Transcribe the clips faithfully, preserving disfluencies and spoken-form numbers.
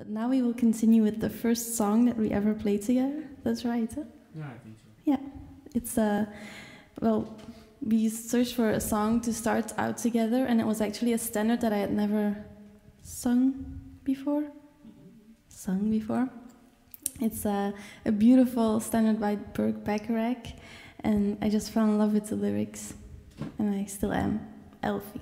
But now we will continue with the first song that we ever played together. That's right, huh? Yeah, I think so. Yeah. It's, uh, well, we searched for a song to start out together, and it was actually a standard that I had never sung before. Sung before. It's uh, a beautiful standard by Burt Bacharach, and I just fell in love with the lyrics, and I still am. Alfie.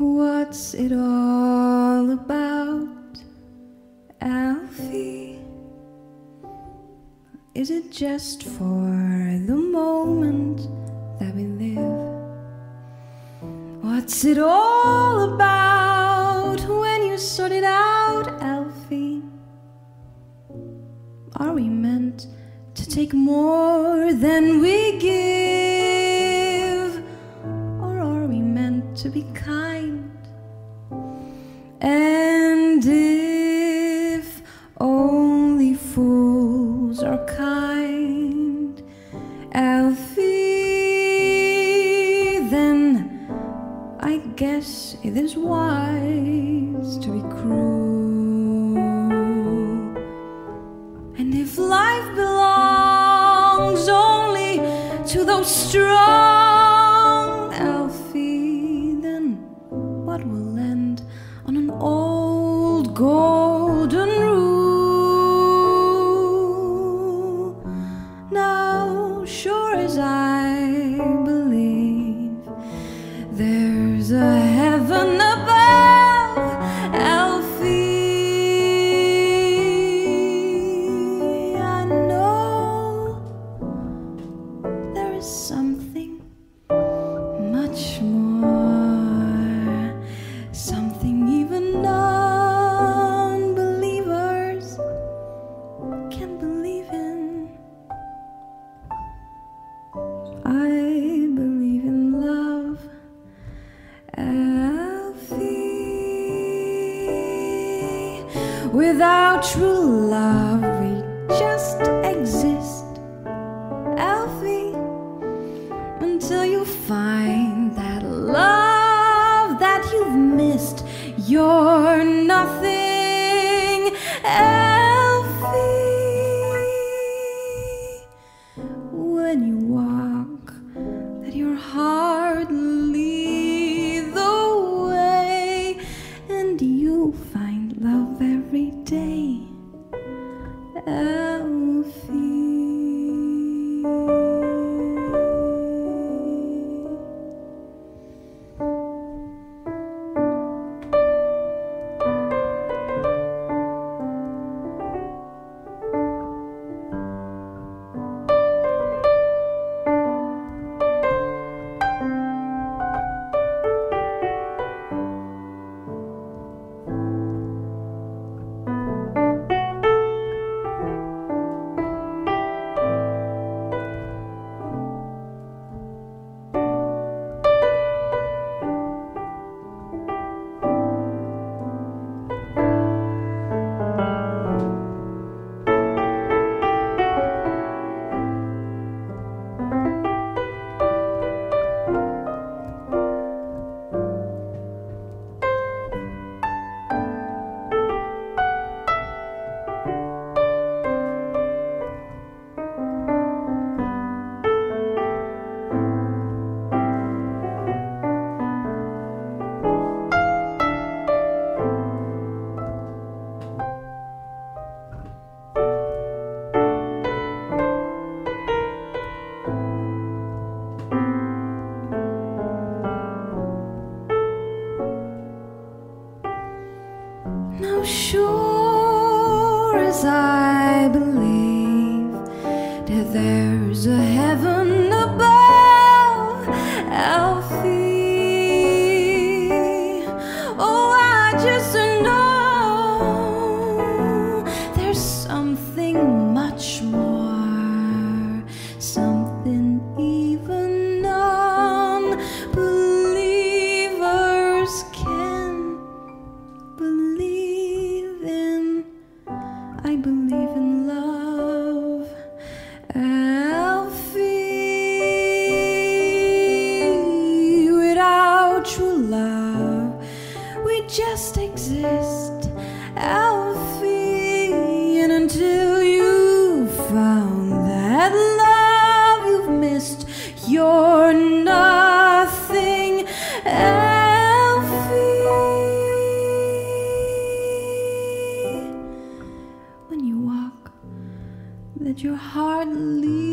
What's it all about, Alfie? Is it just for the moment that we live? What's it all about when you sort it out, Alfie? Are we meant to take more than we give? Or are we meant to be kind? And if only fools are kind, Alfie, then I guess it is wise to be cruel. And if life belongs only to those strong, Alfie, then what will end on an old golden rule? Now, sure as I believe, there's a heaven above, Alfie. I know there is something much more, something non-believers can believe in. I believe in love, Alfie. Without true love, we just exist, Alfie, until you find that love that you've missed. You're nothing, Alfie. When you walk, that you're hardly the way, and you find love every day, Alfie. Now, sure as I believe that there's a heaven above, You're nothing, Alfie. When you walk, that you're hardly